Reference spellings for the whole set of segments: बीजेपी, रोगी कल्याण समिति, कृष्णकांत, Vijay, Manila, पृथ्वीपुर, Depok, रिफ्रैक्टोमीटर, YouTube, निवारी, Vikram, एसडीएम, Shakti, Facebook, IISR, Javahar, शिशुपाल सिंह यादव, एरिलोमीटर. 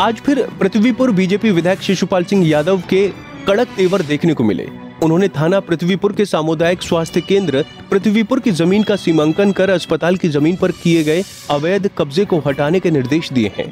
आज फिर पृथ्वीपुर बीजेपी विधायक शिशुपाल सिंह यादव के कड़क तेवर देखने को मिले। उन्होंने थाना पृथ्वीपुर के सामुदायिक स्वास्थ्य केंद्र पृथ्वीपुर की जमीन का सीमांकन कर अस्पताल की जमीन पर किए गए अवैध कब्जे को हटाने के निर्देश दिए हैं।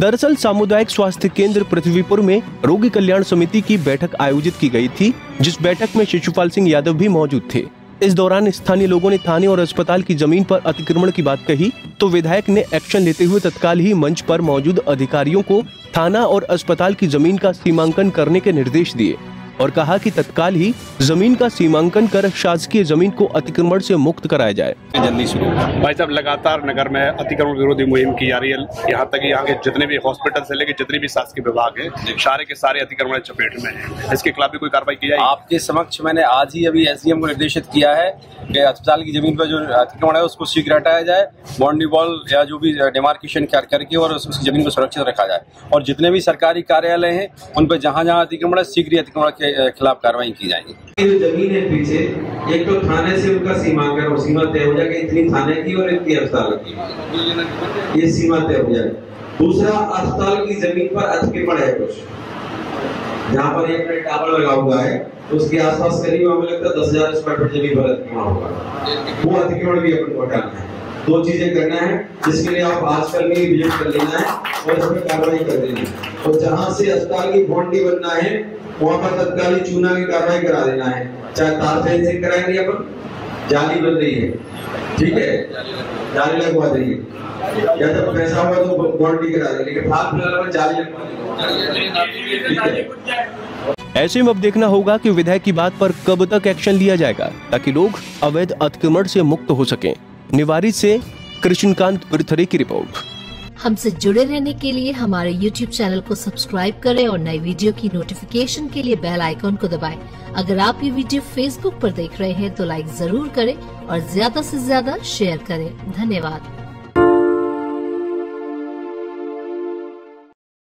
दरअसल सामुदायिक स्वास्थ्य केंद्र पृथ्वीपुर में रोगी कल्याण समिति की बैठक आयोजित की गई थी, जिस बैठक में शिशुपाल सिंह यादव भी मौजूद थे। इस दौरान स्थानीय लोगों ने थाने और अस्पताल की जमीन पर अतिक्रमण की बात कही तो विधायक ने एक्शन लेते हुए तत्काल ही मंच पर मौजूद अधिकारियों को थाना और अस्पताल की जमीन का सीमांकन करने के निर्देश दिए और कहा कि तत्काल ही जमीन का सीमांकन कर शासकीय जमीन को अतिक्रमण से मुक्त कराया जाए। जल्दी शुरू भाई साहब, लगातार नगर में अतिक्रमण विरोधी मुहिम की जा रही है। यहाँ तक यहाँ के जितने भी हॉस्पिटल से लेकर जितने भी शासकीय विभाग है, सारे के सारे अतिक्रमण चपेट में है। इसके खिलाफ भी कोई कार्रवाई की जाए? आपके समक्ष मैंने आज ही अभी एसडीएम को निर्देशित किया है कि अस्पताल की जमीन पर जो अतिक्रमण है उसको शीघ्र हटाया जाए, बाउंड्री वॉल या जो भी डिमार्केशन करके और उसकी जमीन को सुरक्षित रखा जाए। और जितने भी सरकारी कार्यालय है उन पर जहाँ जहाँ अतिक्रमण है शीघ्र अतिक्रमण के खिलाफ कार्रवाई की जाएगी। जो जमीन है पीछे, एक तो थाने से उनका सीमांकन और सीमा तय हो जाएगी, इतनी थाने की और इतनी अस्पताल की, ये सीमा तय हो जाएगी। दूसरा, अस्पताल की जमीन पर अतिक्रमण है कुछ, जहाँ पर एक टावर लगा हुआ है तो उसके आसपास करीब हमें लगता है 10,000 स्क्वायर फीट जमीन पर अतिक्रमण होगा, वो अतिक्रमण भी अपन को हटाना है। दो चीजें करना है, जिसके लिए आप आजकल में विजिट कर लेना है और इसमें कार्रवाई कर देना है। और जहाँ से अस्पताल की बाउंड्री बनना है वहाँ पर तत्काल चूना की कार्रवाई करा देना है, चाहे तार फेंस से कराएंगे, अपन जाली बन रही है, ठीक है, जाली लगवा देंगे, या जब पैसा होगा तो बाउंड्री करा देंगे, लेकिन हाथ फिलहाल जाली लगवा देंगे। ऐसे में अब देखना होगा कि विधायक की बात पर कब तक एक्शन लिया जाएगा ताकि लोग अवैध अतिक्रमण से मुक्त हो सके। निवारी से कृष्णकांत की रिपोर्ट। हमसे जुड़े रहने के लिए हमारे YouTube चैनल को सब्सक्राइब करें और नई वीडियो की नोटिफिकेशन के लिए बेल आइकॉन को दबाएं। अगर आप ये वीडियो Facebook पर देख रहे हैं तो लाइक जरूर करें और ज्यादा से ज्यादा शेयर करें। धन्यवाद।